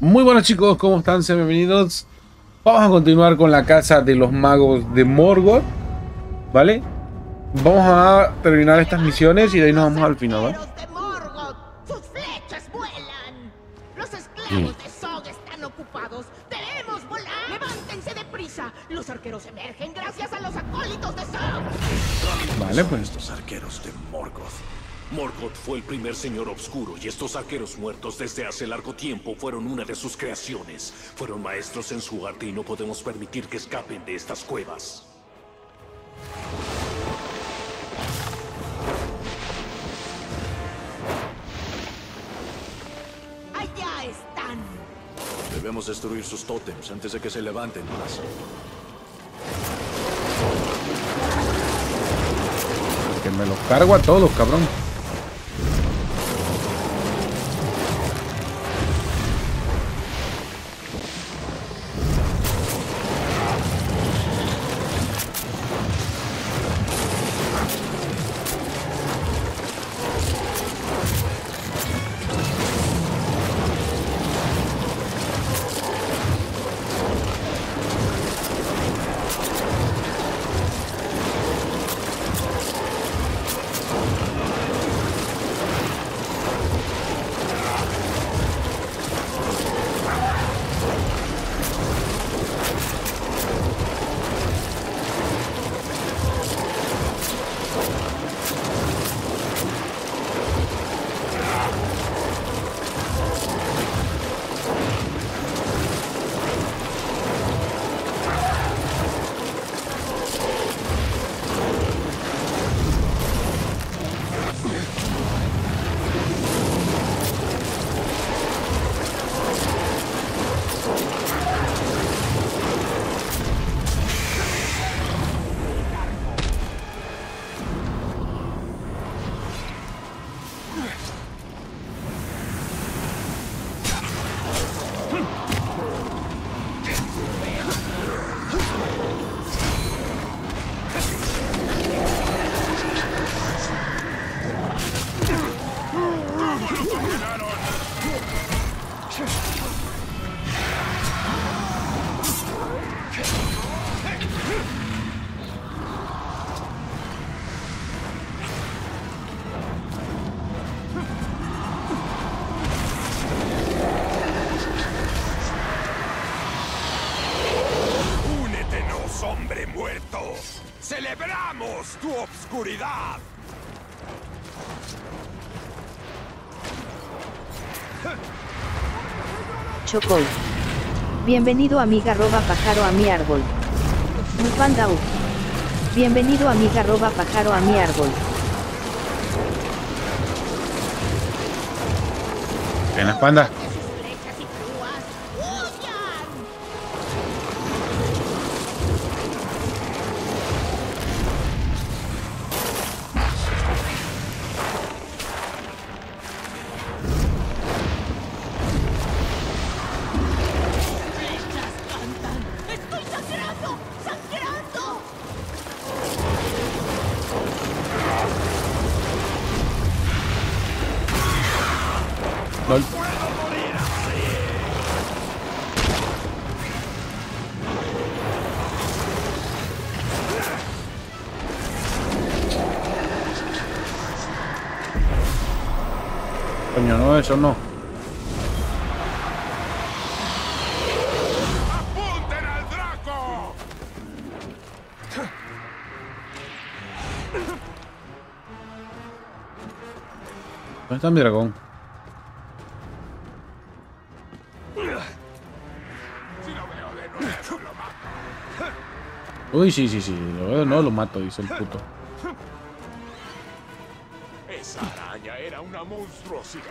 Muy buenos chicos, ¿cómo están? Sean bienvenidos. Vamos a continuar con la casa de los magos de Morgoth, ¿vale? Vamos a terminar estas misiones y de ahí nos vamos al final, ¿vale? Sus flechas vuelan. Los esclavos de Zog están ocupados. ¡Debemos volar! ¡Levántense deprisa! Los arqueros emergen gracias a los acólitos de Zog. Vale, pues estos arqueros de Morgoth. Morgoth fue el primer señor oscuro y estos arqueros muertos desde hace largo tiempo fueron una de sus creaciones. Fueron maestros en su arte y no podemos permitir que escapen de estas cuevas. Allá están. Debemos destruir sus tótems antes de que se levanten más. Que me los cargo a todos, cabrón. ¡Celebramos tu obscuridad! Chocol. Bienvenido amiga roba pájaro a mi árbol. Mufanda U. Bienvenido amiga roba pájaro a mi árbol. En la espalda. Coño, no, eso no. ¡Apunten al Draco! ¿Dónde está mi dragón? Uy, sí, lo veo, no lo mato, dice el puto. Esa araña era una monstruosidad.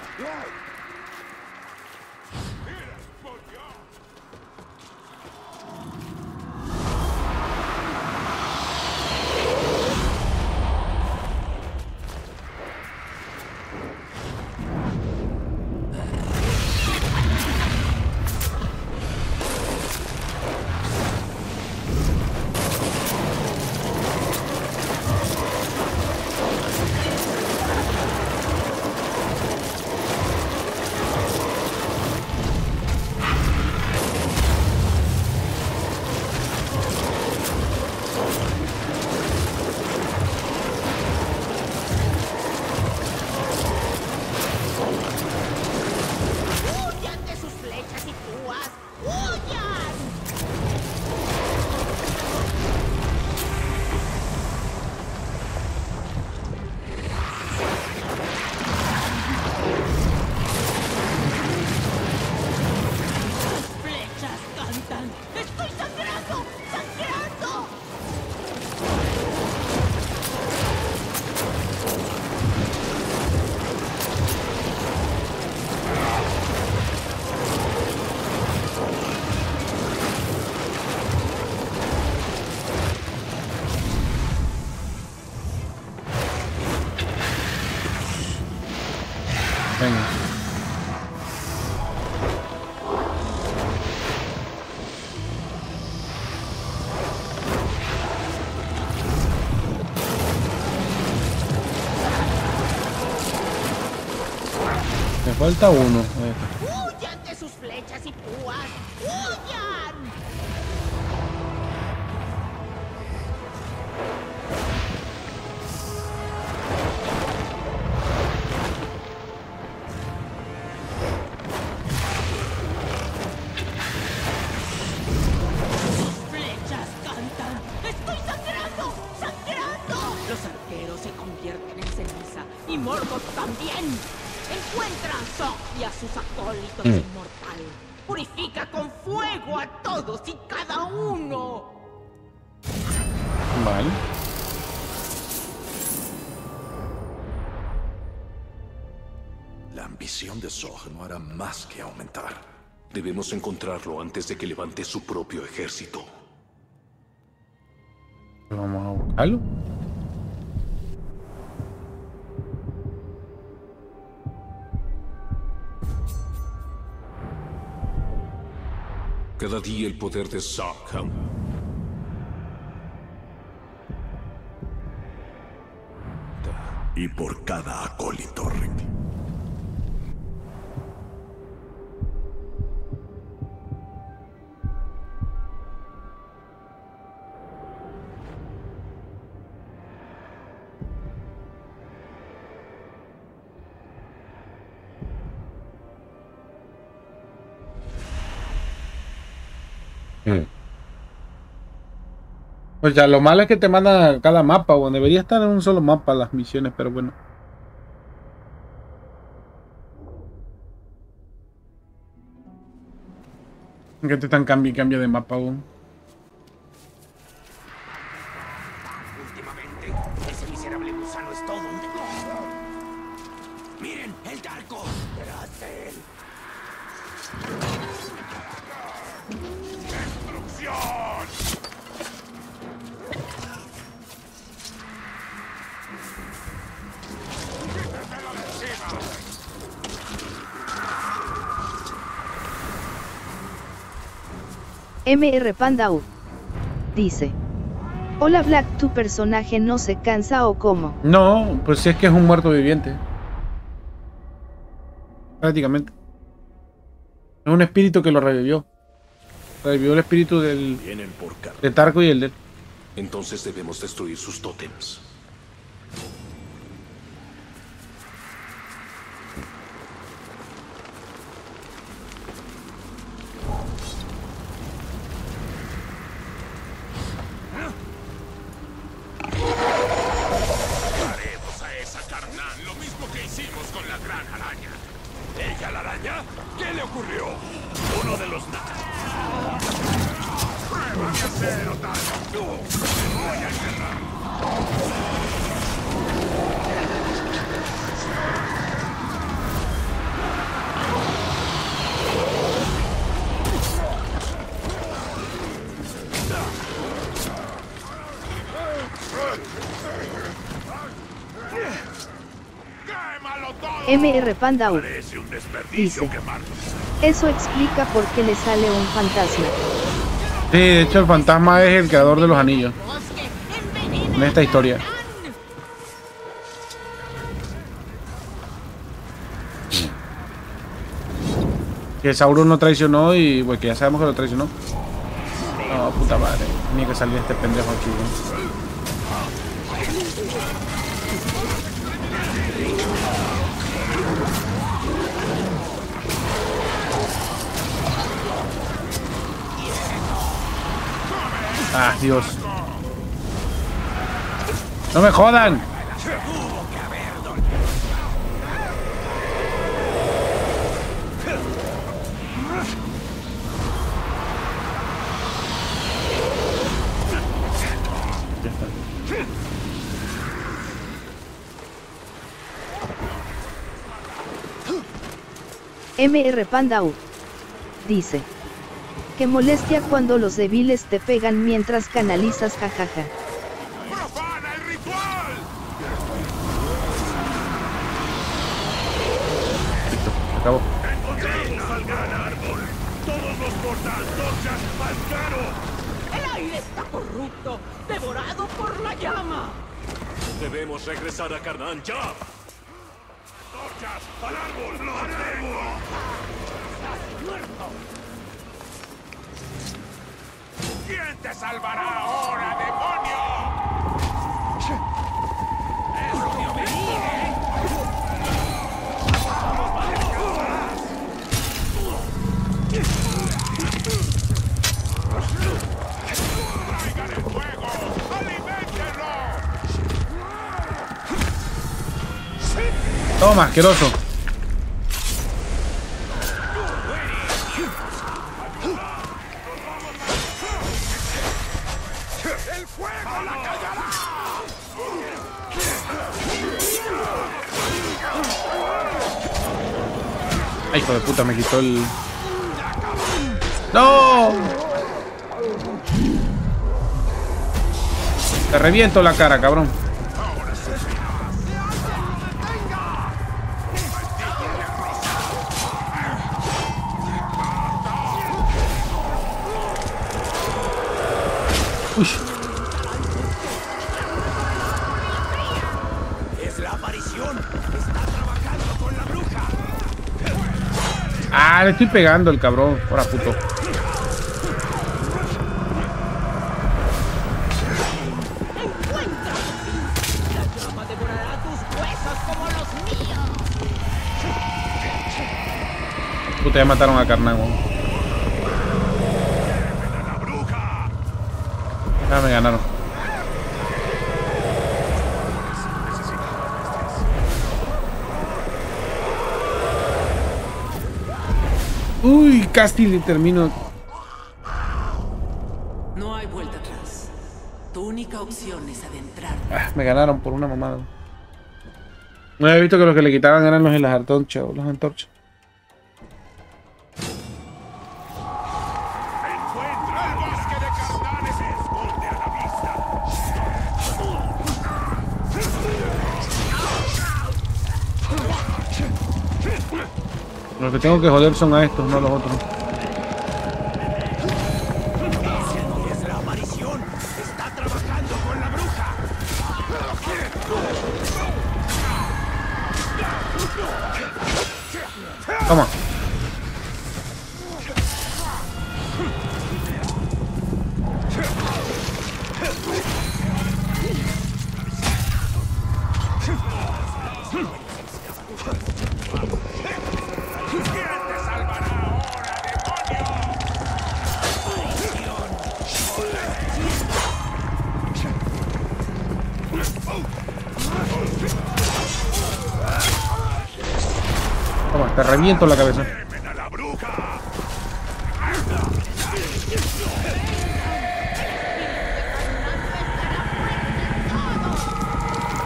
Falta uno. ¡Huyan de sus flechas y púas! ¡Huyan! Inmortal. Purifica con fuego a todos y cada uno. Vale. La ambición de Zog no hará más que aumentar. Debemos encontrarlo antes de que levante su propio ejército. Vamos a buscarlo. Cada día el poder de Sharkham. Y por cada acólito, Rick. O sea, lo malo es que te mandan a cada mapa, bueno, debería estar en un solo mapa las misiones, pero bueno. Que te están cambio y cambio de mapa, bueno. Últimamente, ese miserable gusano es todo un detonador. Miren, el Tarko. Tras de él. ¡Destrucción! Mr. Panda U dice: hola Black, ¿tu personaje no se cansa o cómo? No, pues si es que es un muerto viviente. Prácticamente. Es un espíritu que lo revivió. Revivió el espíritu del... de Tarko y el de él. Entonces debemos destruir sus tótems. Mr. Panda U dice: eso explica por qué le sale un fantasma. Sí, de hecho el fantasma es el creador de los anillos en esta historia. Que Sauron no traicionó y pues que ya sabemos que lo traicionó. No, puta madre, tenía que salir este pendejo aquí, ¿no? Ah, Dios. ¡No me jodan! Mr. Panda U dice: qué molestia cuando los débiles te pegan mientras canalizas, jajaja. ¡Profana el ritual! Acabó. Encontramos al gran árbol. Todos los portazos más caros. El aire está corrupto, devorado por la llama. Debemos regresar a Carnán ya. ¡Horchas! ¡Al árbol! ¡Lo tengo! ¡Estás muerto! ¿Quién te salvará ahora, demonio? ¡Esto me viene! ¡Traigan el fuego! ¡Aliméntenlo! Toma, asqueroso. ¡El fuego la callará! Ay, hijo de puta, me quitó el... ¡No! Te reviento la cara, cabrón. Uy. Es la aparición. Está trabajando con la bruja. Ah, le estoy pegando el cabrón. Ahora, puto. Ya mataron a Carnán. Ya me ganaron. Uy, casi le termino. No hay vuelta atrás. Tu única opción es adentrar. Ah, me ganaron por una mamada. No había visto que los que le quitaban eran los de las antorchas o las antorchas. Los que tengo que joder son a estos, no a los otros. Es la aparición. Está trabajando con la bruja. Toma. Te reviento la cabeza.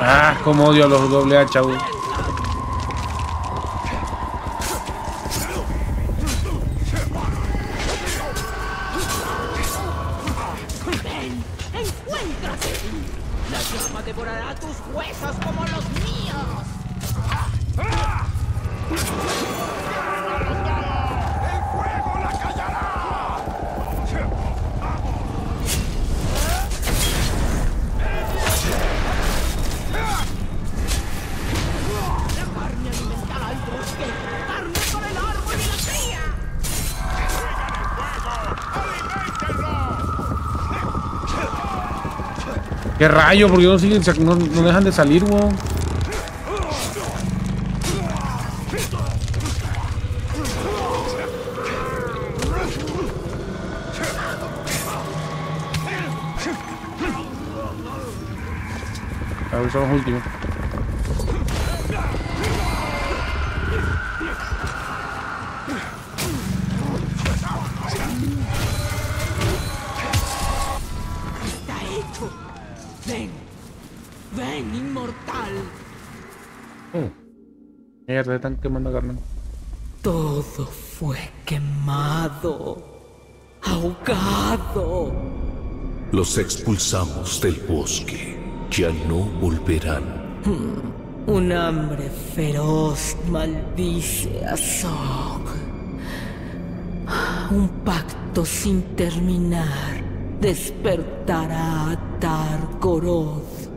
Ah, como odio a los doble H, güey. ¡Qué rayo! ¿Por qué no siguen? No dejan de salir, weón. A ver, son los últimos. Están quemando a Carnán. Todo fue quemado, ahogado. Los expulsamos del bosque. Ya no volverán. Un hambre feroz maldice a Zog. Un pacto sin terminar despertará a Tar Goroth.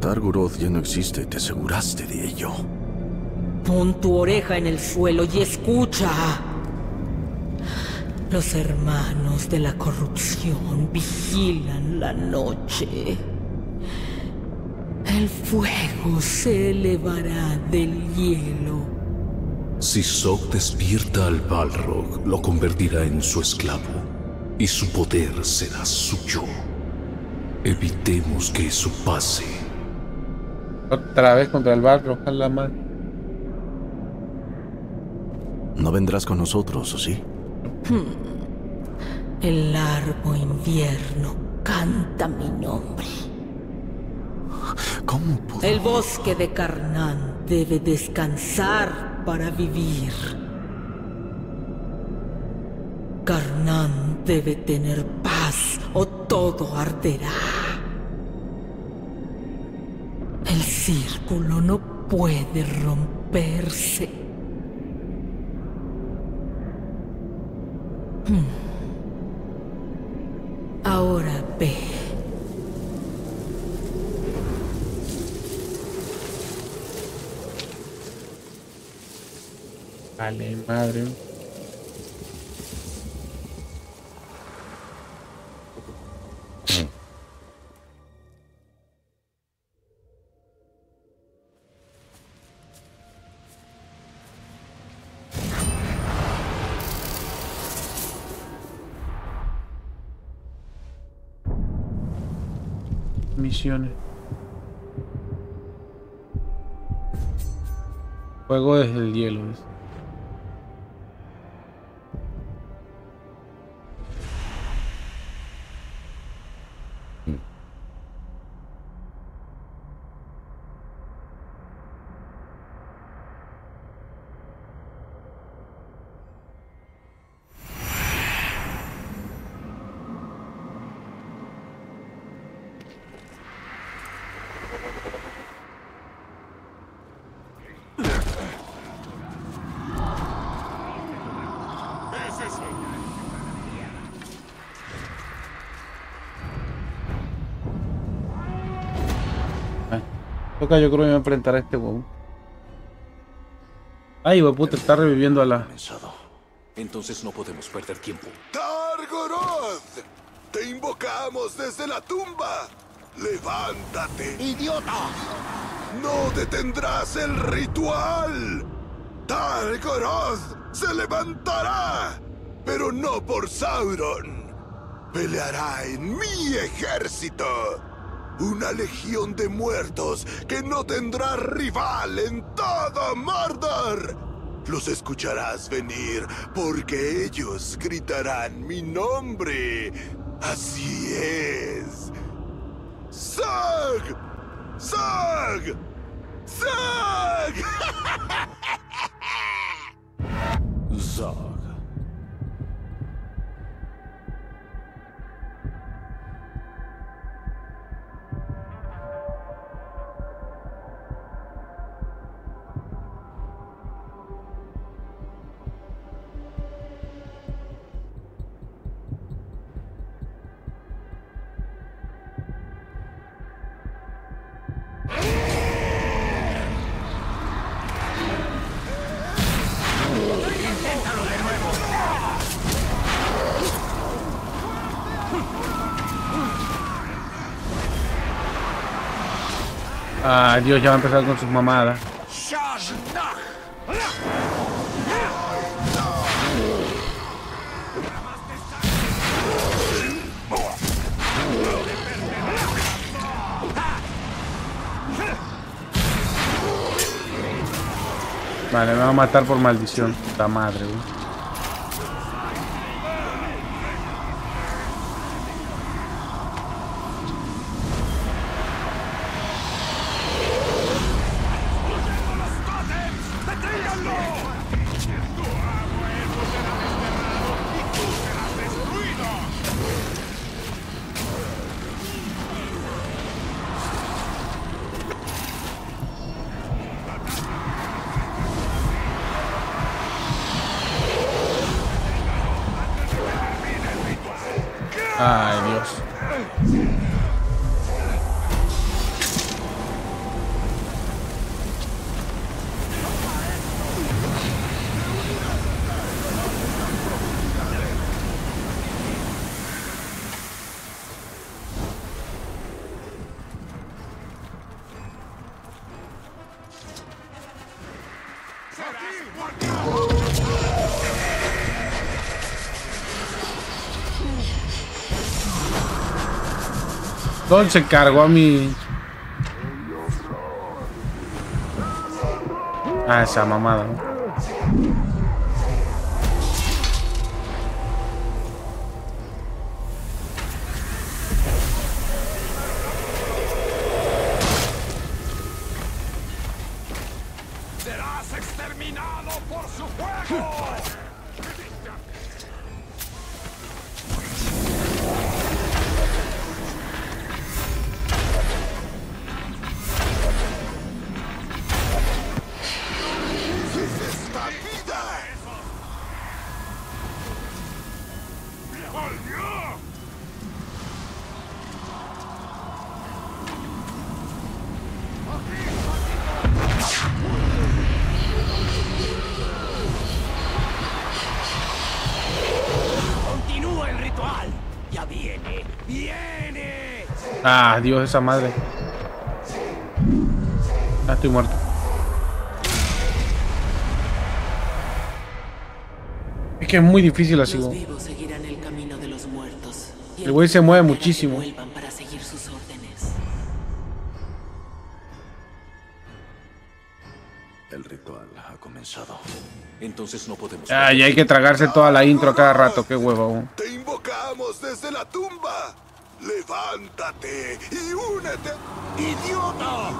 Tar Goroth ya no existe, te aseguraste de ello. Pon tu oreja en el suelo y escucha. Los hermanos de la corrupción vigilan la noche. El fuego se elevará del hielo. Si Zog despierta al Balrog, lo convertirá en su esclavo, y su poder será suyo. Evitemos que eso pase. Otra vez contra el Balrog, ojalá más. No vendrás con nosotros, ¿o sí? El largo invierno canta mi nombre. ¿Cómo puedo? El bosque de Carnán debe descansar para vivir. Carnán debe tener paz o todo arderá. El círculo no puede romperse. Ahora ve. Vale, madre. Misiones. Fuego desde el hielo. Yo creo que me voy a enfrentar a este huevón. Ay, huevón, puta, está reviviendo a la... Entonces no podemos perder tiempo. ¡Tar Goroth! ¡Te invocamos desde la tumba! ¡Levántate! ¡Idiota! ¡No detendrás el ritual! ¡Tar Goroth se levantará! ¡Pero no por Sauron! ¡Peleará en mi ejército! Una legión de muertos que no tendrá rival en todo Mordor. Los escucharás venir porque ellos gritarán mi nombre. Así es. ¡Zog! ¡Zog! ¡Zog! ¡Zog! Ah, Dios, ya va a empezar con sus mamadas. Vale, me va a matar por maldición. Puta madre, güey. Ay, Dios. Zog se cargó a mi... Ah, esa mamada, ¿no? Serás exterminado por su fuego. Ah, Dios, esa madre. Ah, estoy muerto. Es que es muy difícil así. Los vivos seguirán el camino de los muertos. El güey se mueve muchísimo. Para seguir sus órdenes. El ritual ha comenzado. Entonces no podemos. Ah, y hay que tragarse toda la intro a cada rato, qué huevo. Te invocamos desde la tumba. ¡Levántate y únete! ¡Idiota!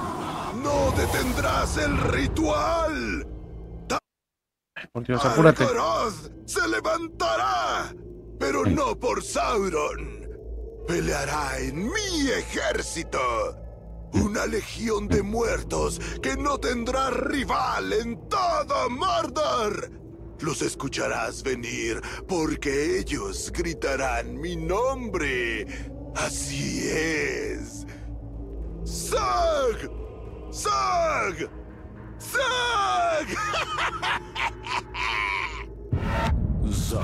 ¡No detendrás el ritual! Por Dios, apúrate. Tar Goroth se levantará, pero no por Sauron. Peleará en mi ejército. Una legión de muertos que no tendrá rival en todo Mordor. Los escucharás venir porque ellos gritarán mi nombre. Así es. ¡Zog! ¡Zog! ¡Zog! ¡Zog!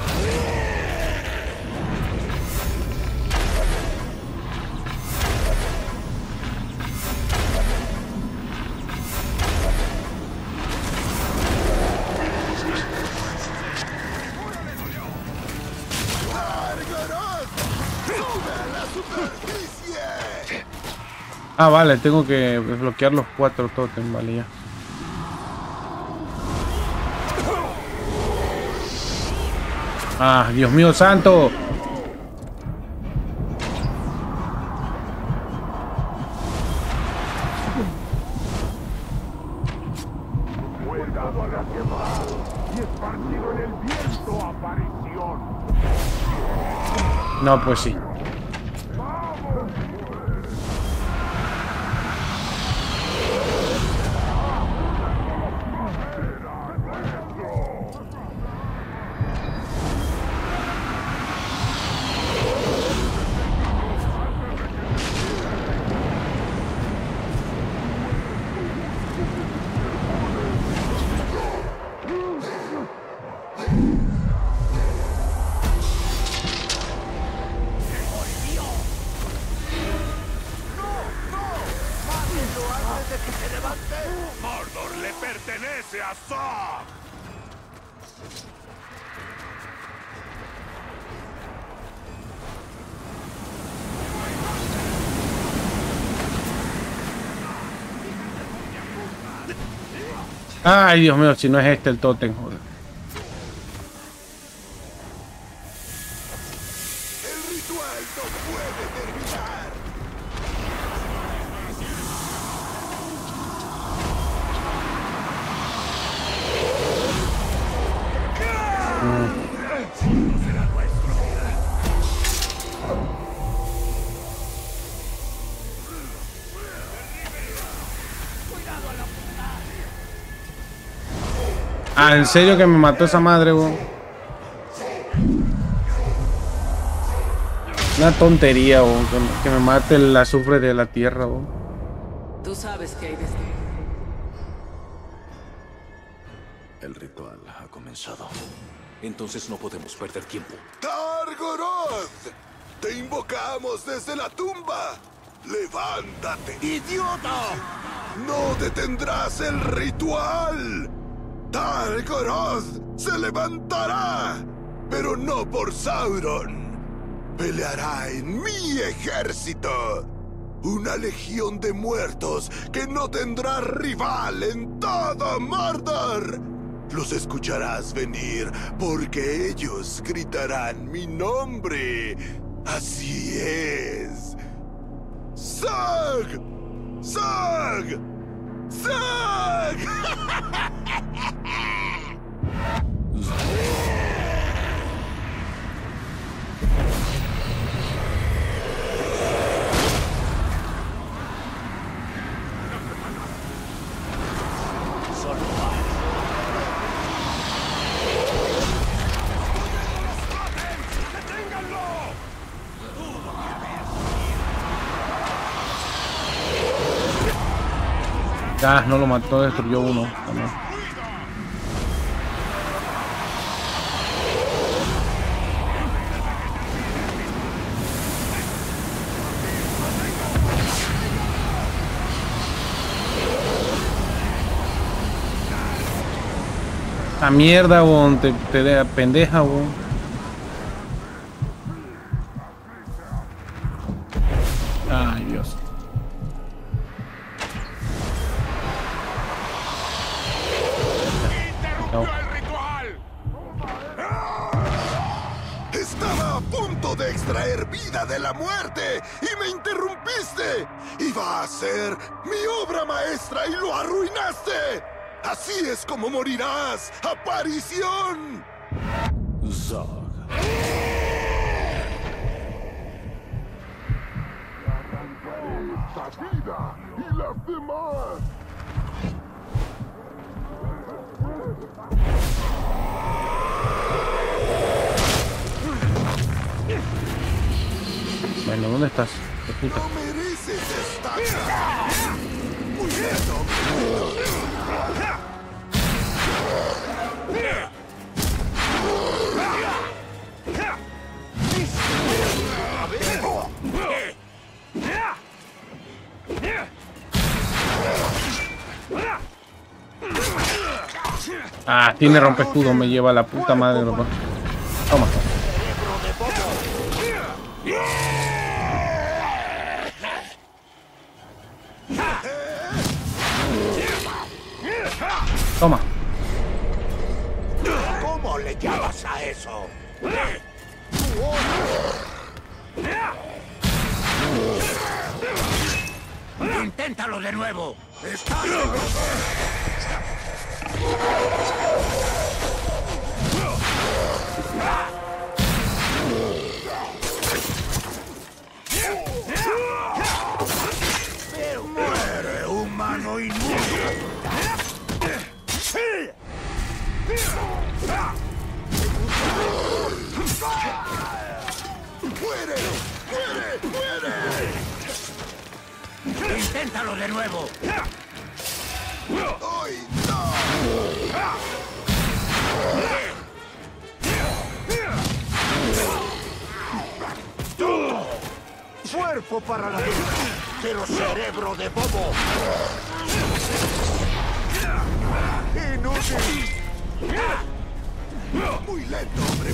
Ah, vale, tengo que desbloquear los 4 tótem, vale, ya. Ah, Dios mío santo. No, pues sí. Ay, Dios mío, si no es este el tótem, joder. El ritual no puede terminar. Ah, en serio que me mató esa madre, weón. Una tontería, weón, que me mate el azufre de la tierra, weón. Tú sabes que hay destino. El ritual ha comenzado. Entonces no podemos perder tiempo. Tar Goroth, te invocamos desde la tumba. Levántate, idiota. No detendrás el ritual. Tar Goroth se levantará, pero no por Sauron. Peleará en mi ejército. Una legión de muertos que no tendrá rival en todo Mordor. Los escucharás venir porque ellos gritarán mi nombre. Así es. ¡Zog! ¡Zog! ¡Zog! Ah, no lo mató, destruyó uno también. La mierda, bon, te da pendeja, bon. Y lo arruinaste. Así es como morirás, aparición. Zog. Esta vida y las demás. Bueno, ¿dónde estás? No mereces esta. Ah, tiene rompescudo, me lleva la puta madre de ropa. Toma. Toma. ¿Cómo le llamas a eso? Inténtalo de nuevo. Está loco. Pero humano inmundo. ¡Muere! ¡Muere! ¡Muere! ¡Inténtalo de nuevo! ¡Hoy no! ¡Tú! ¡Cuerpo para la vida! ¡Pero cerebro de bobo! ¡Inútil! Muy lento, hombre.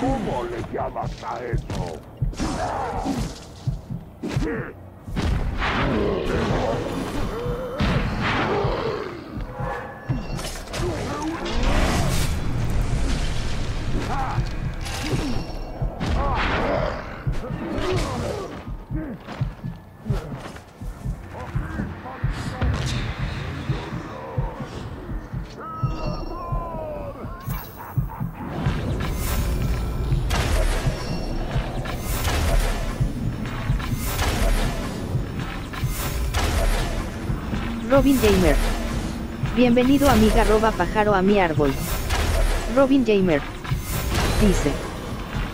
¿Cómo le llamas a eso? Robin Gamer. Bienvenido amiga, roba pájaro a mi árbol. Robin Gamer dice: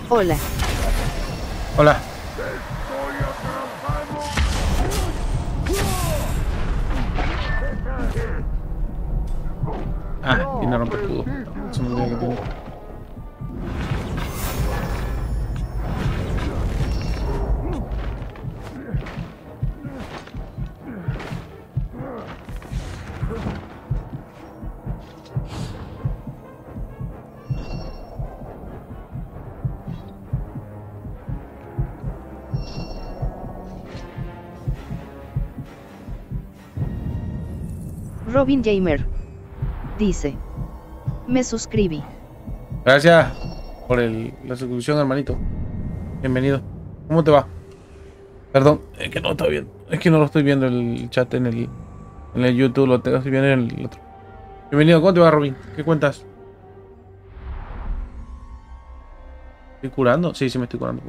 hola. Hola. Ah, y no rompe el escudo. Eso me olvidó que tengo. Robin Gamer dice: me suscribí. Gracias por la suscripción, hermanito. Bienvenido. ¿Cómo te va? Perdón, es que no está bien. Es que no lo estoy viendo el chat en el YouTube, lo estoy viendo en el otro. Bienvenido, ¿cómo te va, Robin? ¿Qué cuentas? ¿Estoy curando? Sí, sí me estoy curando.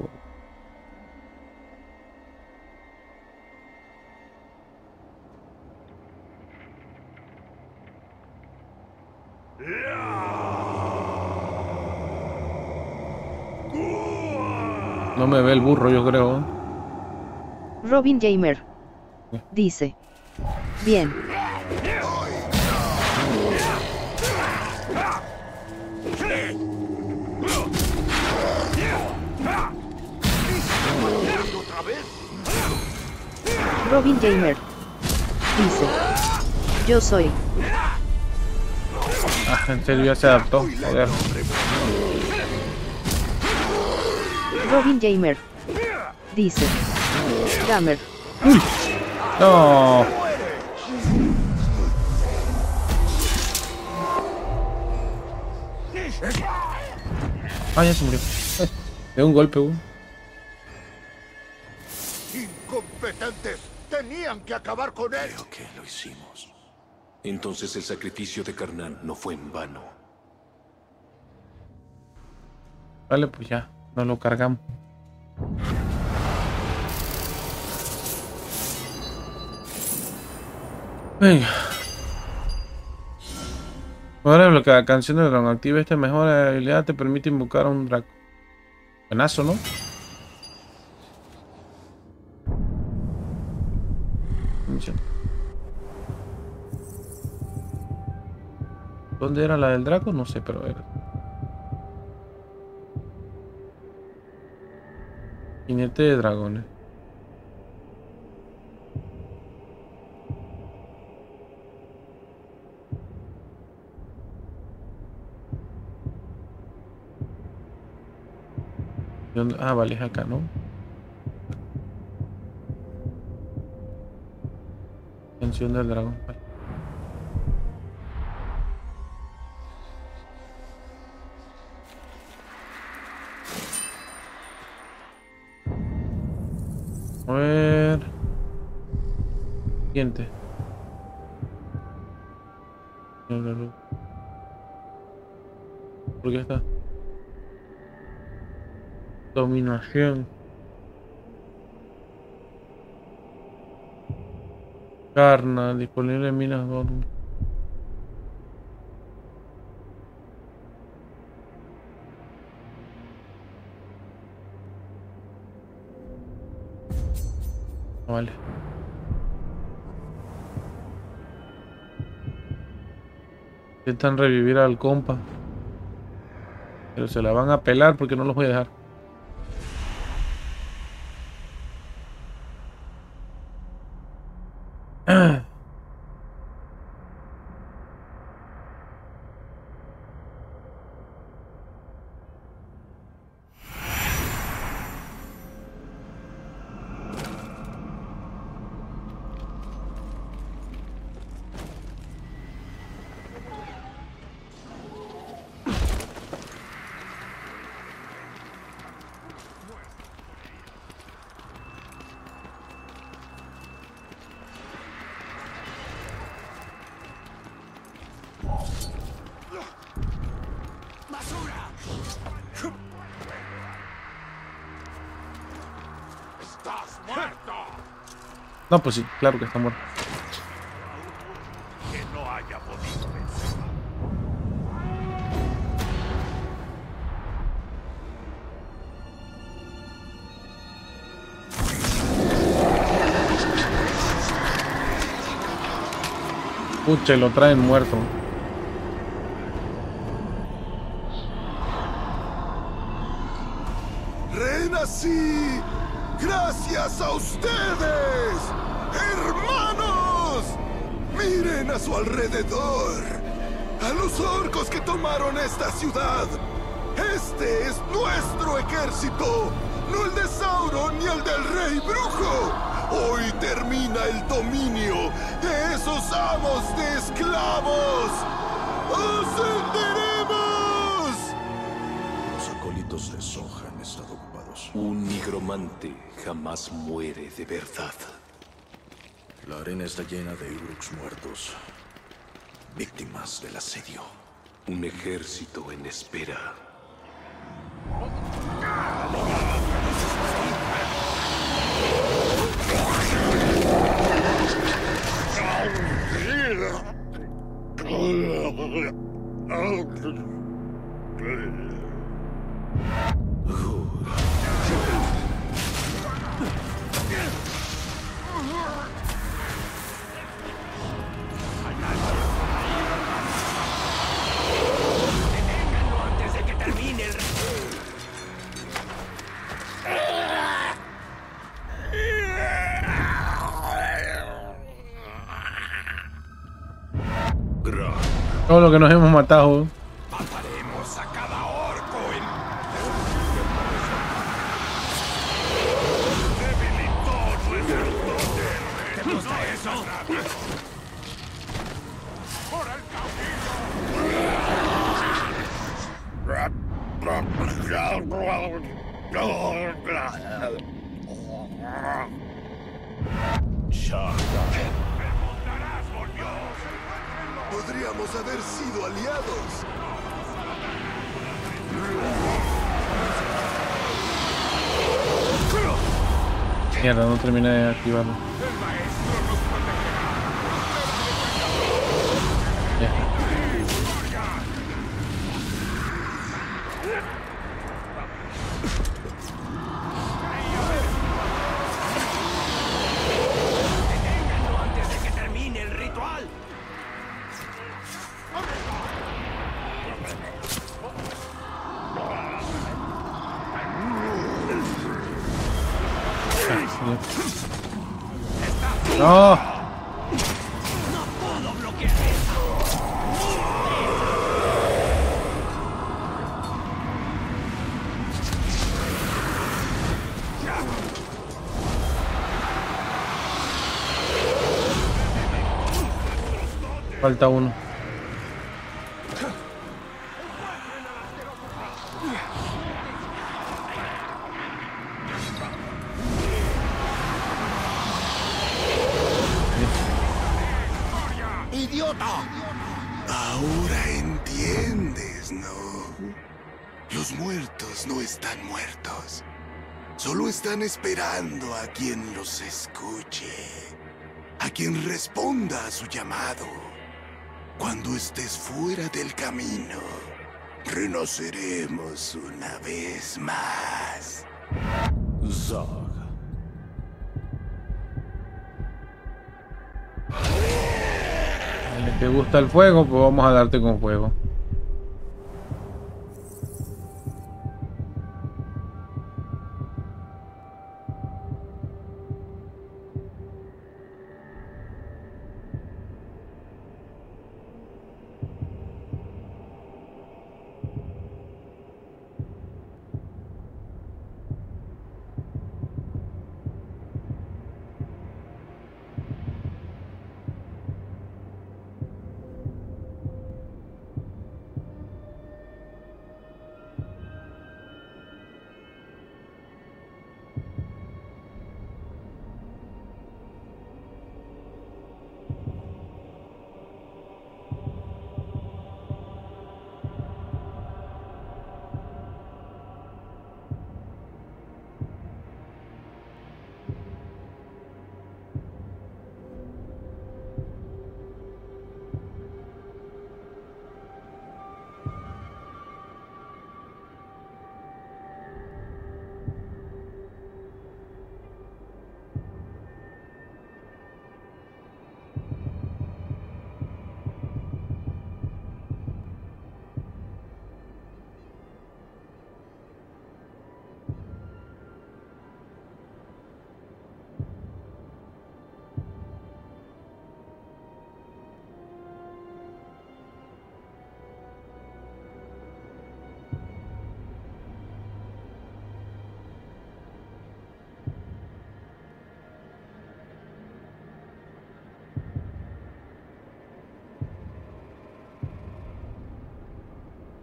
No me ve el burro, yo creo. Robin Gamer dice: bien. Robin Gamer dice: yo soy. Ah, en serio ya se adaptó. Joder. Robin Gamer dice: Gamer. ¡Uy! No. Ah, ya se murió. De un golpe, güey. Incompetentes. Tenían que acabar con él. Creo que lo hicimos. Entonces el sacrificio de Carnán no fue en vano. Vale, pues ya. No lo cargamos. Venga. Ahora desbloqueada. Canción de dragón. Activa esta mejora habilidad. Te permite invocar a un dragón. Buenazo, ¿no? ¿Dónde era la del dragón? No sé, pero era. Jinete de dragones. Ah, vale, es acá, ¿no? Canción del dragón. Vale. A ver. Siguiente. ¿Por qué está? Dominación. Carna, disponible en Minas Gorm. Vale. Intentan revivir al compa, pero se la van a pelar porque no los voy a dejar. No, pues sí, claro que está muerto. Que no haya podido vencer. Pucha, lo traen muerto. ¡Renací! ¡Gracias a ustedes! ¡Hermanos! ¡Miren a su alrededor! ¡A los orcos que tomaron esta ciudad! ¡Este es nuestro ejército! ¡No el de Sauron ni el del Rey Brujo! Hoy termina el dominio de esos amos de esclavos. ¡Ascenderemos! Los acólitos de Zog han estado ocupados. Un nigromante jamás muere de verdad. La arena está llena de Uruks muertos, víctimas del asedio. Un ejército en espera. Todo lo que nos hemos matado. Mataremos a cada orco en... ¿Te gusta eso? ¡Por el camino! Podríamos haber sido aliados. Mierda, no terminé de activarlo. Falta uno. ¡Idiota! Ahora entiendes, ¿no? Los muertos no están muertos. Solo están esperando a quien los escuche. A quien responda a su llamado. Cuando estés fuera del camino, renaceremos una vez más. Zog. Si te gusta el fuego, pues vamos a darte con fuego.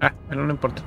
Ah, pero no importa.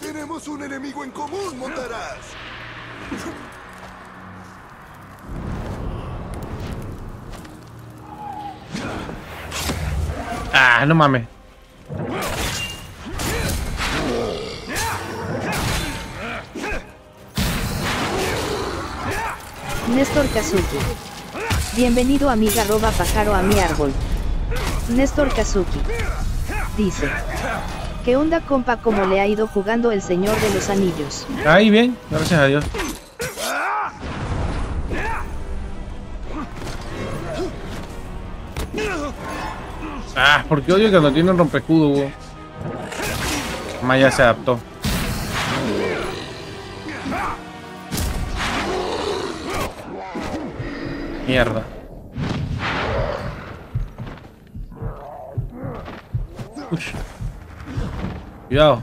¡Tenemos un enemigo en común, Montaraz! Ah, no mames. Néstor Kazuki. Bienvenido amiga arroba pájaro a mi árbol. Néstor Kazuki dice: ¿qué onda compa, cómo le ha ido jugando El Señor de los Anillos? Ahí bien, gracias a Dios. Ah, porque odio que no tiene un rompecudo, Hugo. Maya se adaptó. Mierda. Uy. Cuidado.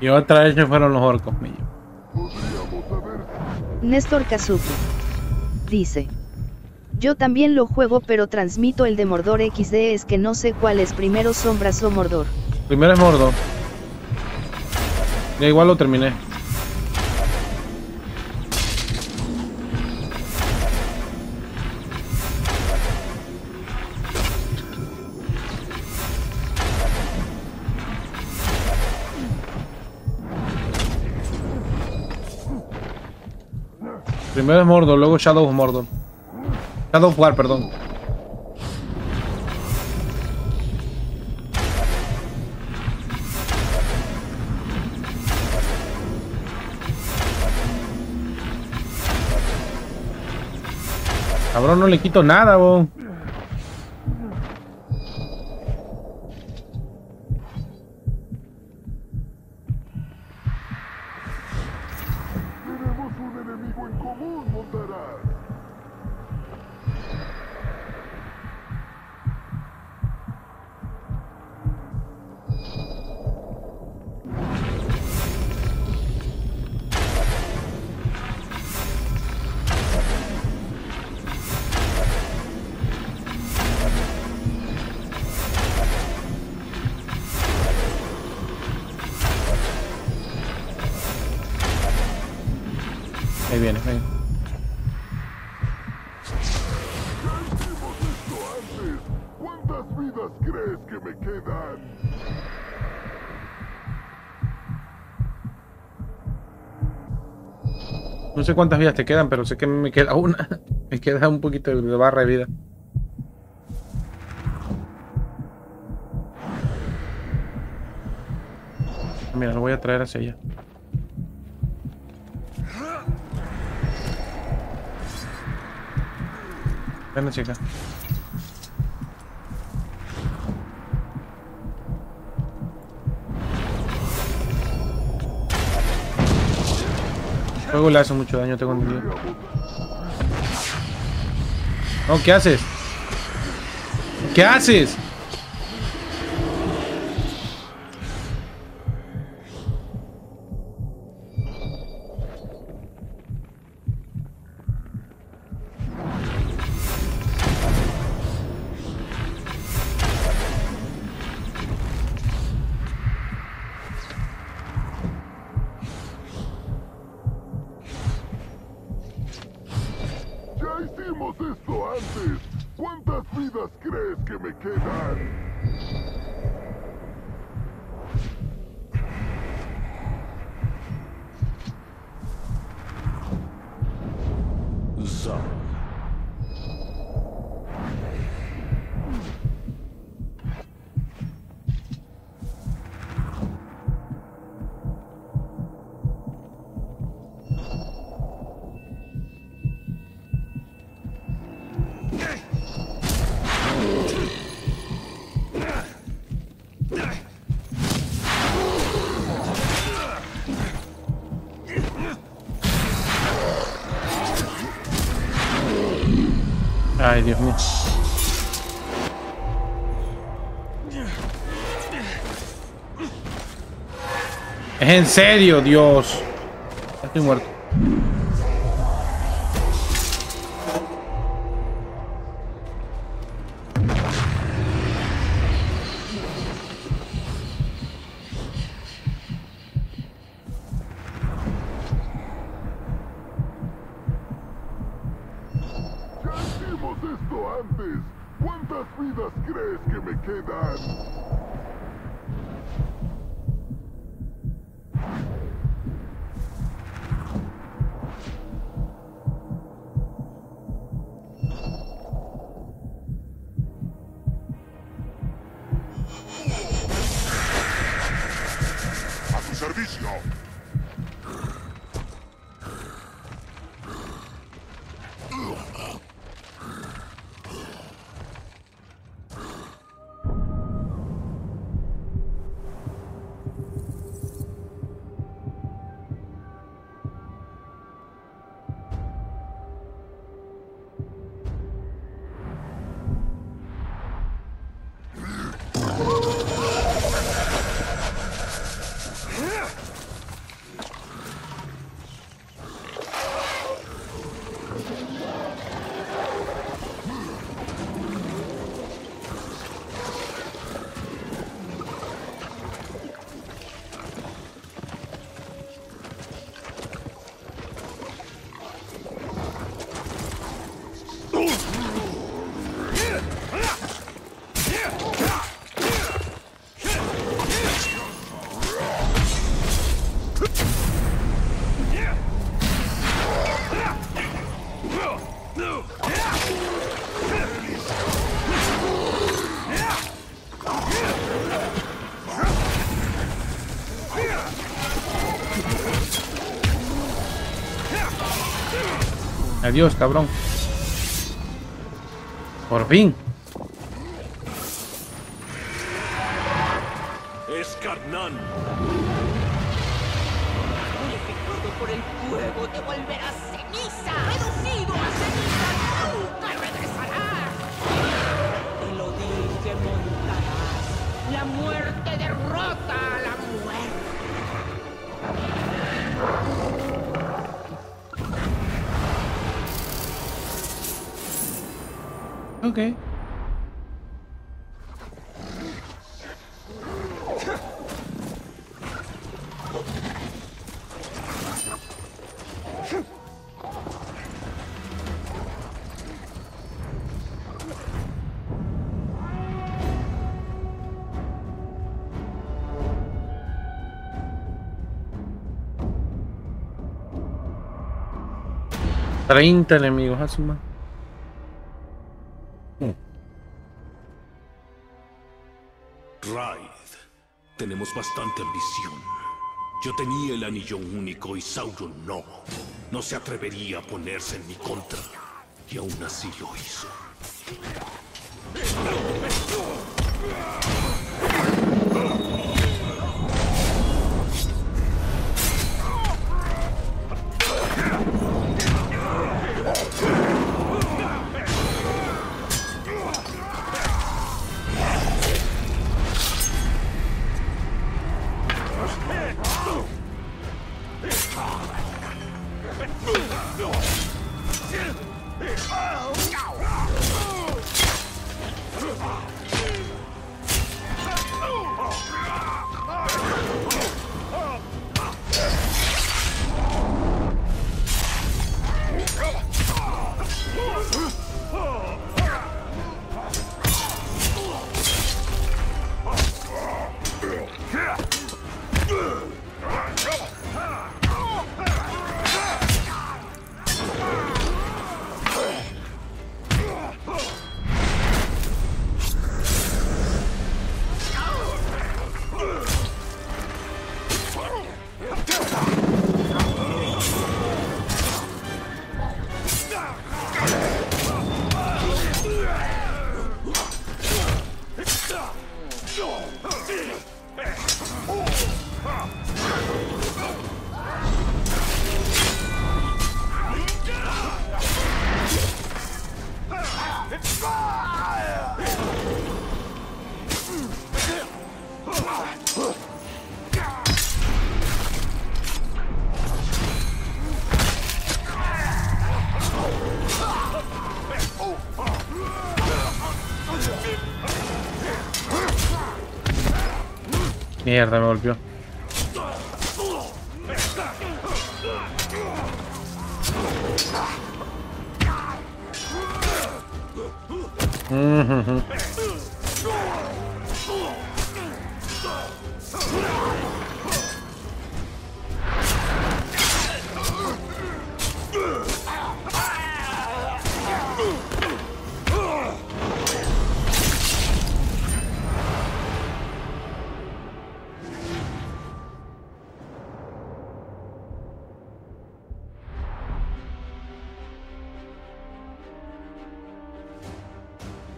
Y otra vez se fueron los orcos, mío. Néstor Kazuki dice: yo también lo juego, pero transmito el de Mordor XD. Es que no sé cuál es primero, Sombras o Mordor. Primero es Mordor. Ya igual lo terminé. Primero es Mordor, luego Shadow of Mordor. Shadow of War, perdón. Cabrón, no le quito nada, bo. Ahí viene, ahí. ¿Cuántas vidas crees que me quedan? No sé cuántas vidas te quedan, pero sé que me queda una. Me queda un poquito de barra de vida. Mira, lo voy a traer hacia allá. Bueno, chica. El juego le hace mucho daño, tengo entendido. No, ¿qué haces? ¿Qué haces? Zog. Ay, Dios mío. Es en serio, Dios. Estoy muerto. Adiós, cabrón. Por fin. Es Carnán. Unificado por el fuego, te volverás ceniza. Reducido a ceniza, nunca regresarás. Te lo dije, Montaraz. La muerte derrota a la muerte. Ok. Treinta enemigos, asuma. Tenemos bastante ambición. Yo tenía el anillo único y Sauron no. No se atrevería a ponerse en mi contra. Y aún así lo hizo. Mierda, me golpeó.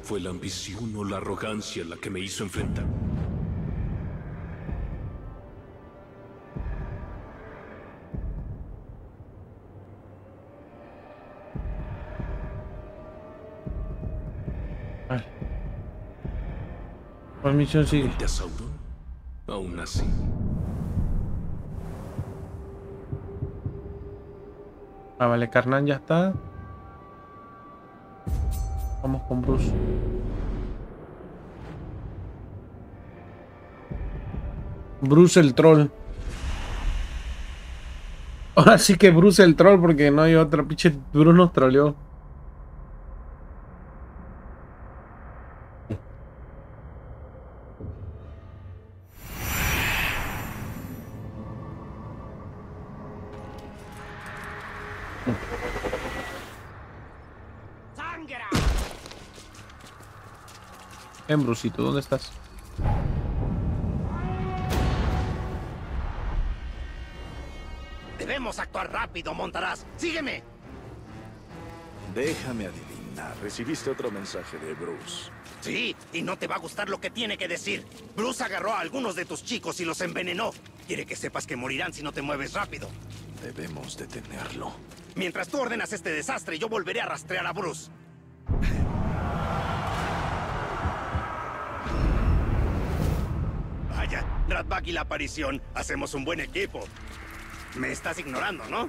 Fue la ambición o la arrogancia la que me hizo enfrentar. Vale. ¿Cuál misión sigue? ¿De Sauron? Aún así. Ah, vale, Carnán ya está. Vamos con Bruce. Bruce el troll. Ahora sí que Bruce el troll, porque no hay otra. Pinche Bruce nos troleó. Brucito, ¿dónde estás? Debemos actuar rápido, Montaraz. ¡Sígueme! Déjame adivinar. ¿Recibiste otro mensaje de Bruce? Sí, y no te va a gustar lo que tiene que decir. Bruce agarró a algunos de tus chicos y los envenenó. Quiere que sepas que morirán si no te mueves rápido. Debemos detenerlo. Mientras tú ordenas este desastre, yo volveré a rastrear a Bruce. Ratbag y la aparición, hacemos un buen equipo. Me estás ignorando, ¿no?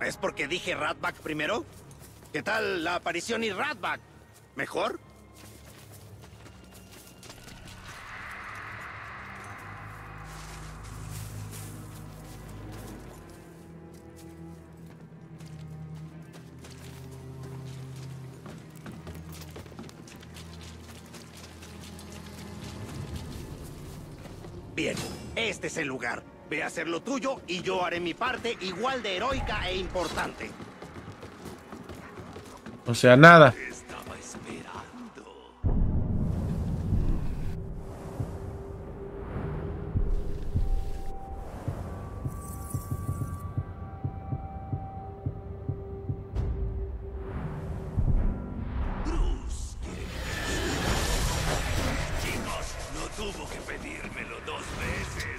¿Es porque dije Ratbag primero? ¿Qué tal la aparición y Ratbag? ¿Mejor? Bien, este es el lugar. Ve a hacer lo tuyo y yo haré mi parte igual de heroica e importante. O sea, nada. Estaba esperando. Bruce, chicos, no tuvo que pedírmelo dos veces.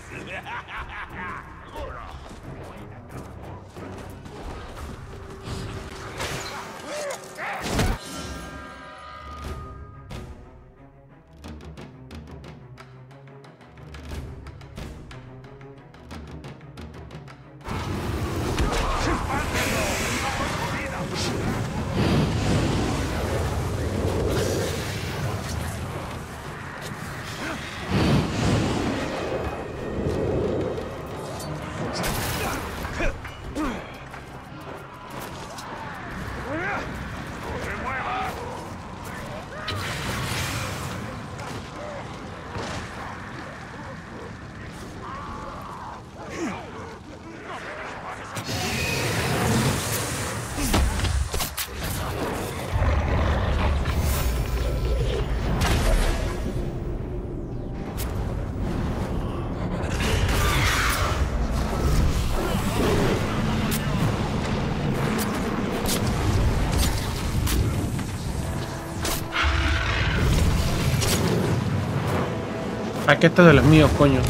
Aquí está de los míos, coño.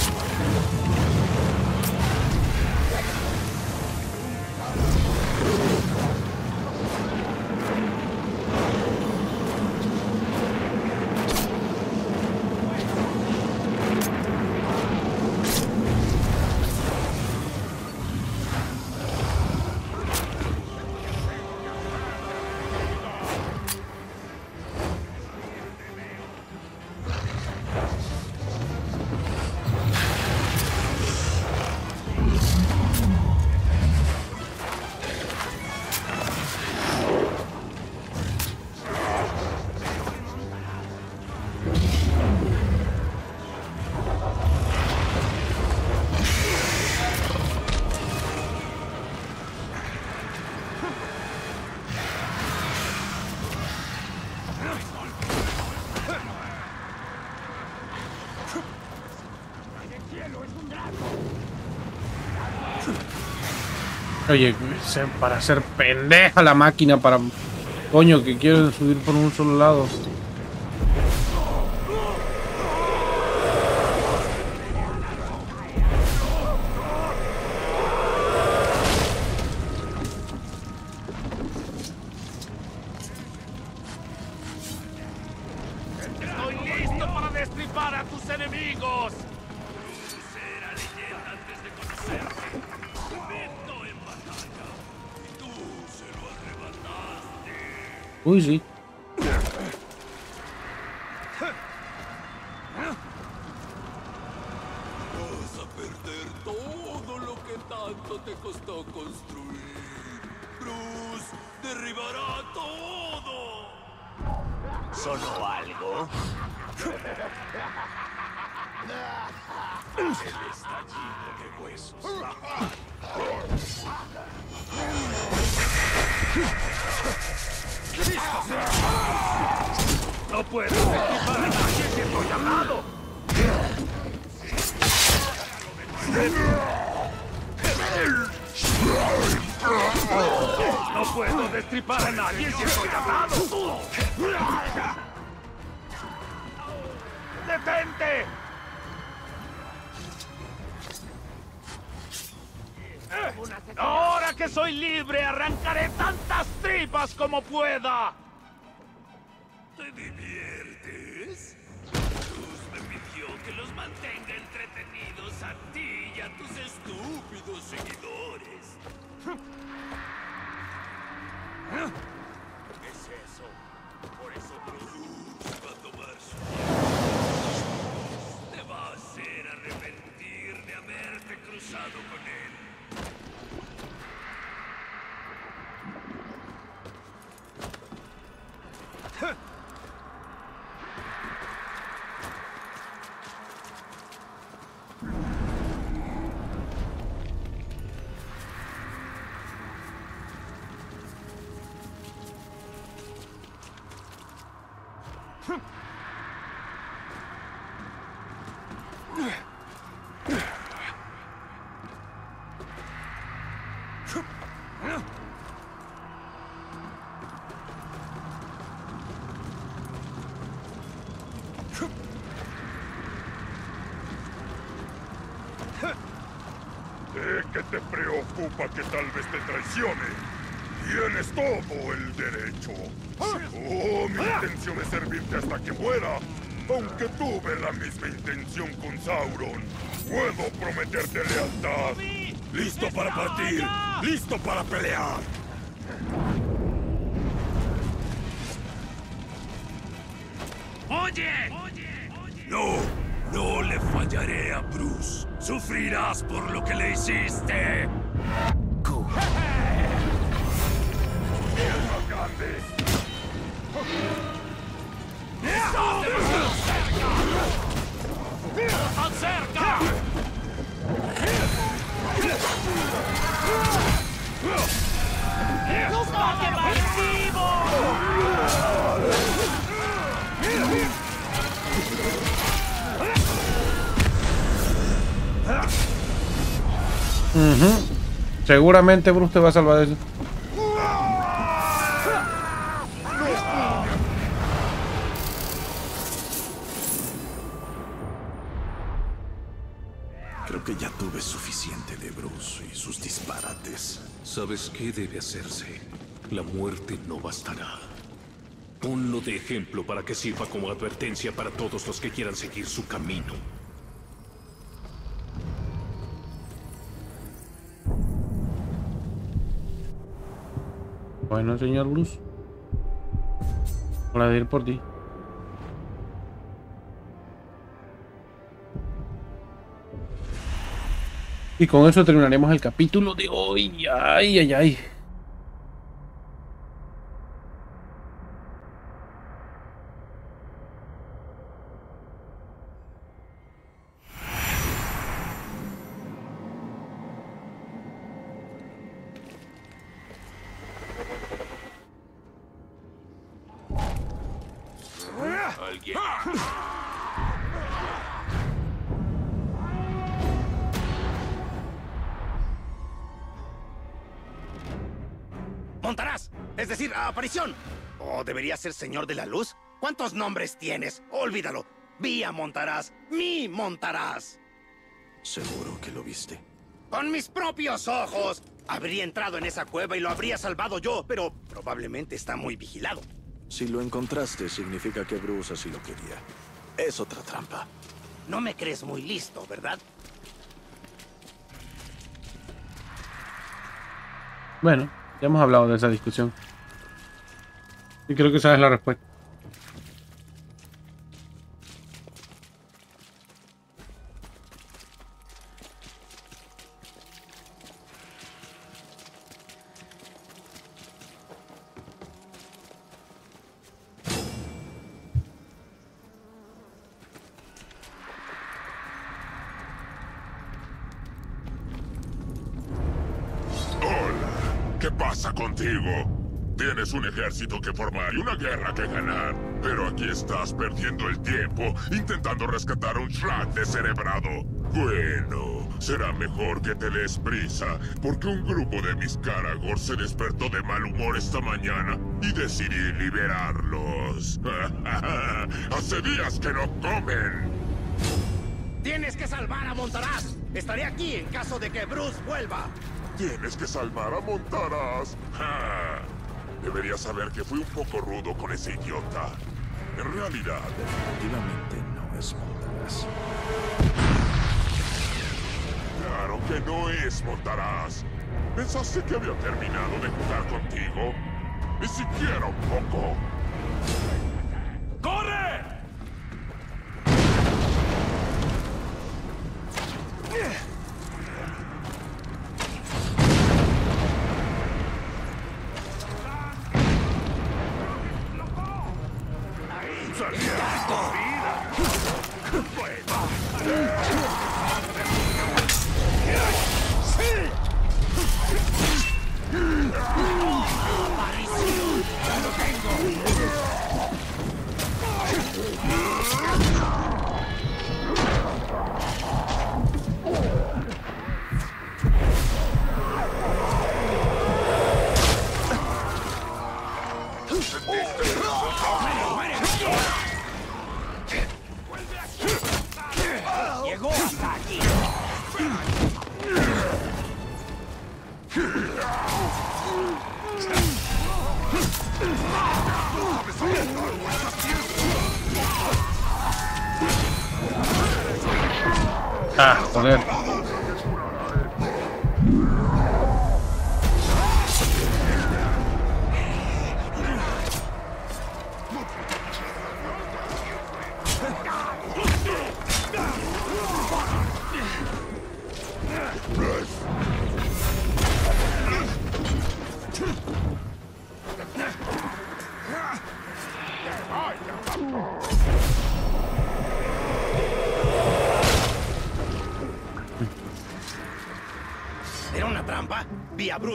Oye, para ser pendeja la máquina, para... Coño, que quiero subir por un solo lado. Uy, sí. Vas a perder todo lo que tanto te costó construir. Bruce derribará todo. ¿Sonó algo? El estallido de huesos. No puedo equipar a nadie que estoy armado. No puedo destripar a nadie si estoy armado. ¡Detente! Ahora que soy libre, arrancaré tantas tripas como pueda. ¿Te diviertes? Bruce permitió que los mantenga entretenidos a ti y a tus estúpidos seguidores. ¿Qué es eso? Por eso Bruce va a tomar su... Te va a hacer arrepentir de haberte cruzado con él. Te preocupa que tal vez te traicione. Tienes todo el derecho. Oh, mi intención es servirte hasta que muera. Aunque tuve la misma intención con Sauron, puedo prometerte lealtad. ¡Listo para partir! ¡Listo para pelear! ¡Oye! ¡No! No le fallaré a Bruce. Sufrirás por lo que le hiciste. ¡Acerca! ¡Nos va a quemar vivos! Seguramente Bruce te va a salvar de eso. Creo que ya tuve suficiente de Bruce y sus disparates. ¿Sabes qué debe hacerse? La muerte no bastará. Ponlo de ejemplo para que sirva como advertencia para todos los que quieran seguir su camino. Bueno, señor Bruce, voy a ir por ti. Y con eso terminaremos el capítulo de hoy. Ay, ay, ay. Montaraz, es decir, aparición. ¿O debería ser Señor de la Luz? ¿Cuántos nombres tienes? Olvídalo. Vi a Montaraz, mi Montaraz. ¿Seguro que lo viste? ¡Con mis propios ojos! Habría entrado en esa cueva y lo habría salvado yo, pero probablemente está muy vigilado. Si lo encontraste, significa que Bruce así lo quería. Es otra trampa. No me crees muy listo, ¿verdad? Bueno, ya hemos hablado de esa discusión. Y creo que sabes la respuesta. Un ejército que formar y una guerra que ganar. Pero aquí estás perdiendo el tiempo intentando rescatar a un Shrek descerebrado. Bueno, será mejor que te des prisa, porque un grupo de mis Caragor se despertó de mal humor esta mañana y decidí liberarlos. Hace días que no comen. Tienes que salvar a Montaraz. Estaré aquí en caso de que Bruce vuelva. Tienes que salvar a Montaraz. Deberías saber que fui un poco rudo con ese idiota. En realidad, definitivamente no es Montaraz. ¡Claro que no es Montaraz! ¿Pensaste que había terminado de jugar contigo? ¡Ni siquiera un poco! ¡Corre! Ah, joder.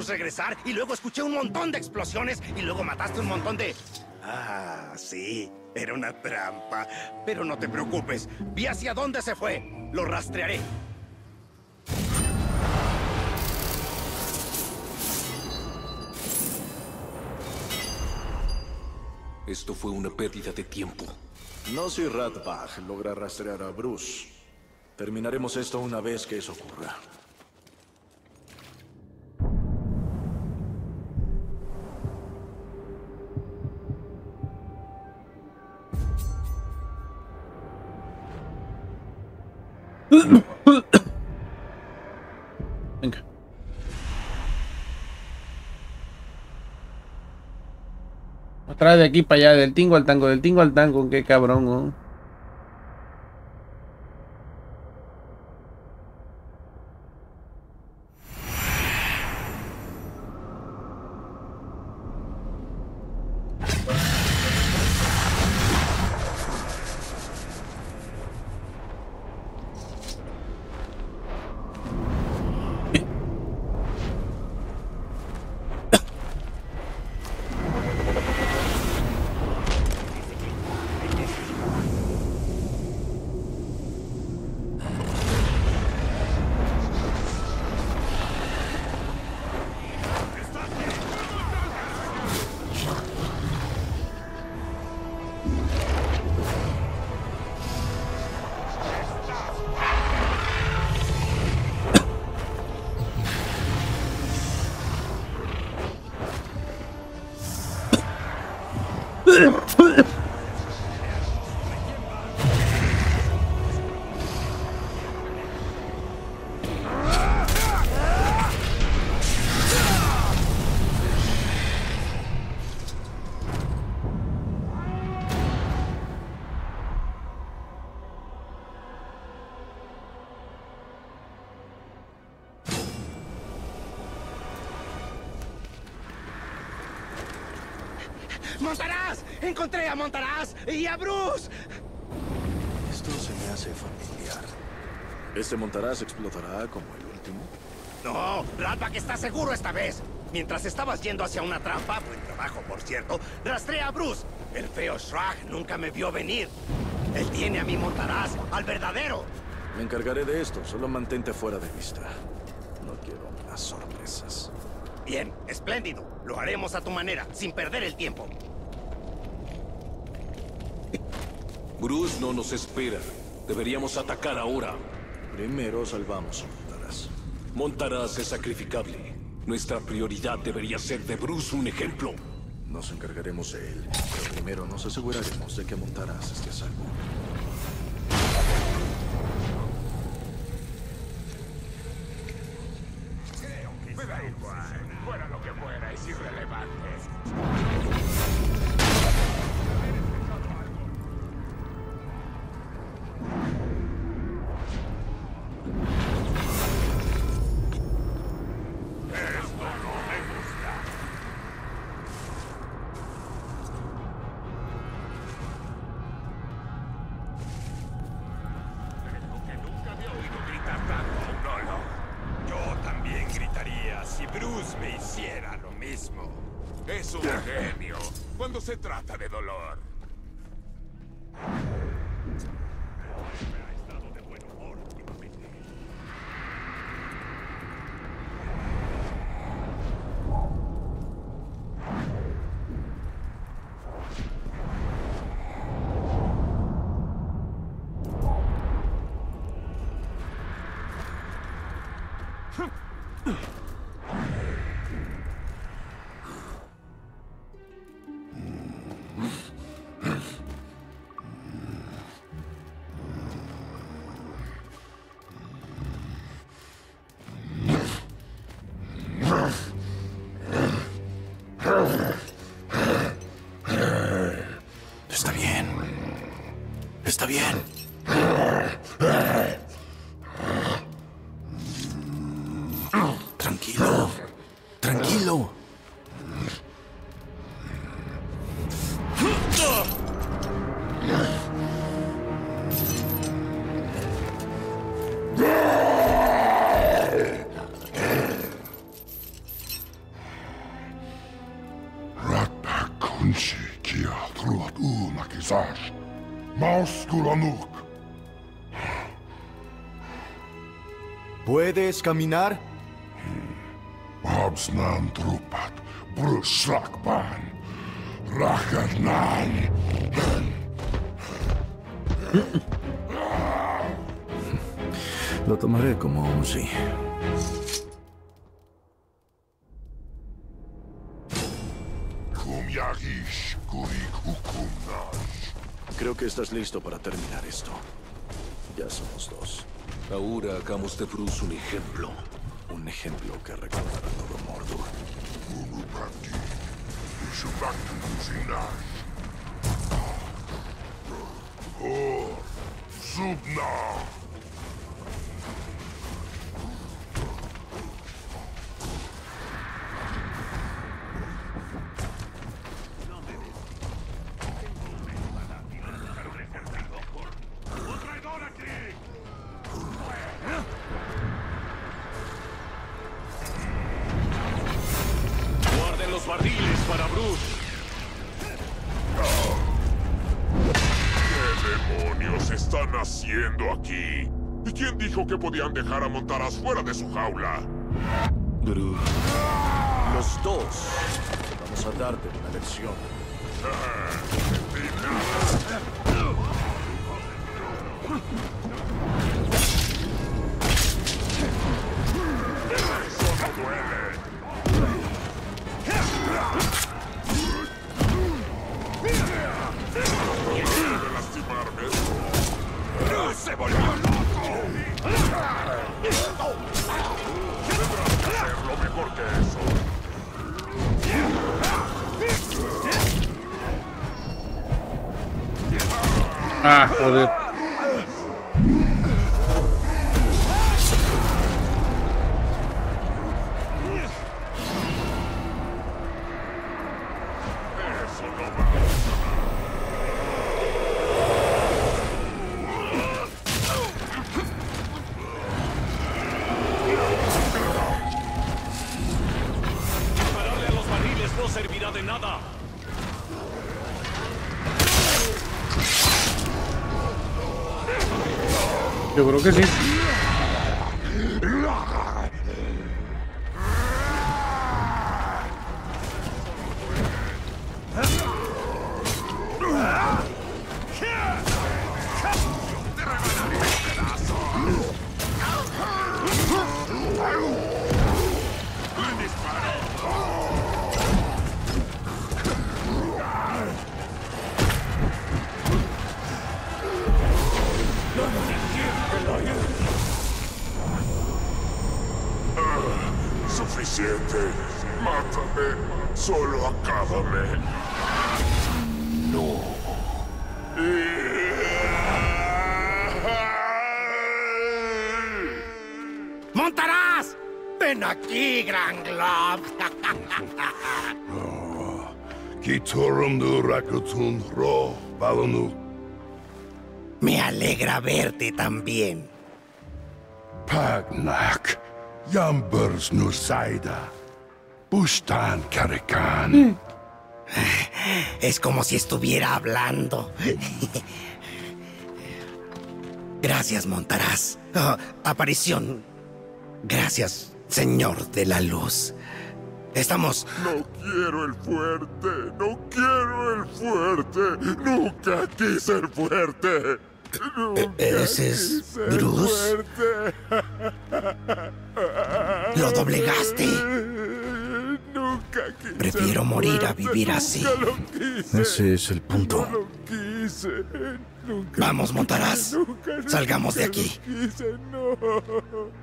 Regresar y luego escuché un montón de explosiones y luego mataste un montón de... Ah, sí, era una trampa. Pero no te preocupes, vi hacia dónde se fue. Lo rastrearé. Esto fue una pérdida de tiempo. No si Ratbag logra rastrear a Bruce. Terminaremos esto una vez que eso ocurra. Venga. Atrás de aquí para allá, del tingo al tango, del tingo al tango, qué cabrón, ¿eh? ¡Montaraz! ¡Encontré a Montaraz y a Bruce! Esto se me hace familiar. ¿Este Montaraz explotará como el último? No, Ratbag está seguro esta vez. Mientras estabas yendo hacia una trampa, buen trabajo por cierto, rastré a Bruce. El feo Shrag nunca me vio venir. Él tiene a mi Montaraz, al verdadero. Me encargaré de esto, solo mantente fuera de vista. No quiero más sorpresas. Bien, espléndido. Lo haremos a tu manera, sin perder el tiempo. Bruce no nos espera. Deberíamos atacar ahora. Primero salvamos a Montaraz. Montaraz es sacrificable. Nuestra prioridad debería ser de Bruce un ejemplo. Nos encargaremos de él, pero primero nos aseguraremos de que Montaraz esté a salvo. Creo que me da igual. Fuera lo que fuera, es irrelevante. Es un genio cuando se trata de dolor. Ha estado de buen humor últimamente. Está bien. Tranquilo. Tranquilo. ¿Puedes caminar? Absnan Trupat, Brushrakban, Rajarnan. Lo tomaré como un sí. Creo que estás listo para terminar esto. Ya somos dos. Ahora hagamos de Bruce un ejemplo. Un ejemplo que recordará todo Mordor. Barriles para Bruce. ¿Qué demonios están haciendo aquí? ¿Y quién dijo que podían dejar a Montaraz fuera de su jaula? Bruce. Los dos. Vamos a darte una lección. Eso duele. ¡Se volvió loco! ¡Tendrás que hacerlo mejor que eso! ¡Ah, joder! ¡Eso no! Yo creo que sí. Mátame, solo acábame. No. ¡Montaraz! ¡Ven aquí, Gran Glob! Me alegra verte también. Pagnak. Yambers no saida. Bustan Karekan. Es como si estuviera hablando. Gracias, Montaraz. Oh, aparición. Gracias, Señor de la Luz. Estamos... No quiero el fuerte. No quiero el fuerte. Nunca quise el fuerte. ¿Ese es Bruce? ¿Lo doblegaste? Prefiero morir a vivir así. Ese es el punto. Vamos, Montaraz. Salgamos de aquí.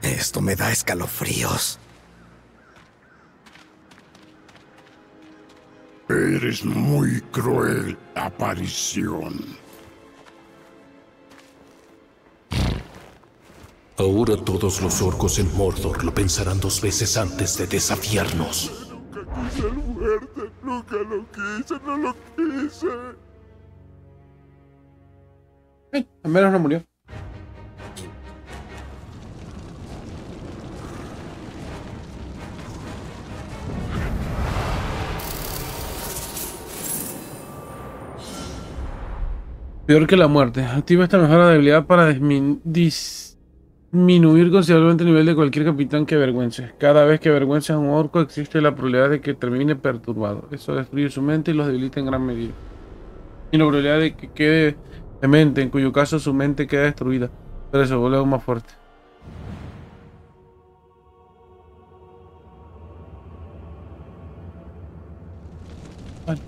Esto me da escalofríos. Eres muy cruel, aparición. Ahora todos los orcos en Mordor lo pensarán dos veces antes de desafiarnos. Nunca quise el fuerte, nunca lo quise, no lo quise. Al menos no murió. Peor que la muerte. Activa esta mejora de habilidad para disminuir considerablemente el nivel de cualquier capitán que avergüences. Cada vez que avergüences a un orco existe la probabilidad de que termine perturbado. Eso destruye su mente y los debilita en gran medida. Y la probabilidad de que quede demente, en cuyo caso su mente queda destruida, pero se vuelve aún más fuerte. Vale.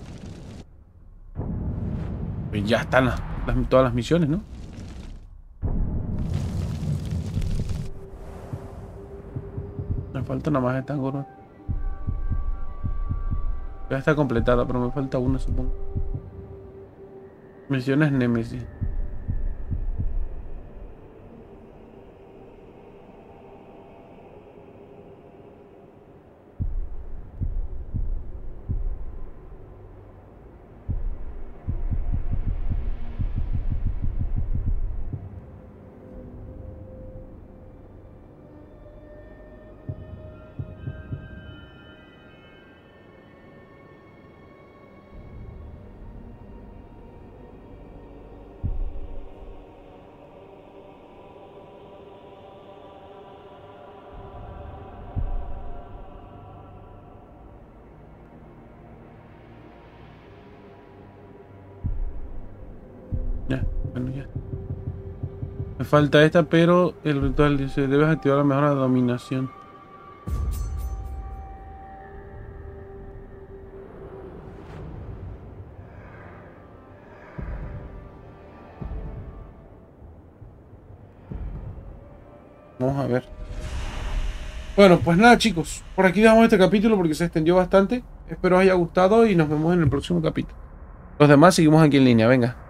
Pues ya están todas las misiones, ¿no? Me falta nada más de Tar Goroth. Ya está completada, pero me falta una, supongo. Misiones Némesis. Falta esta, pero el ritual dice: debes activar la mejora de dominación. Vamos a ver. Bueno, pues nada, chicos, por aquí dejamos este capítulo porque se extendió bastante. Espero os haya gustado y nos vemos en el próximo capítulo. Los demás seguimos aquí en línea, venga.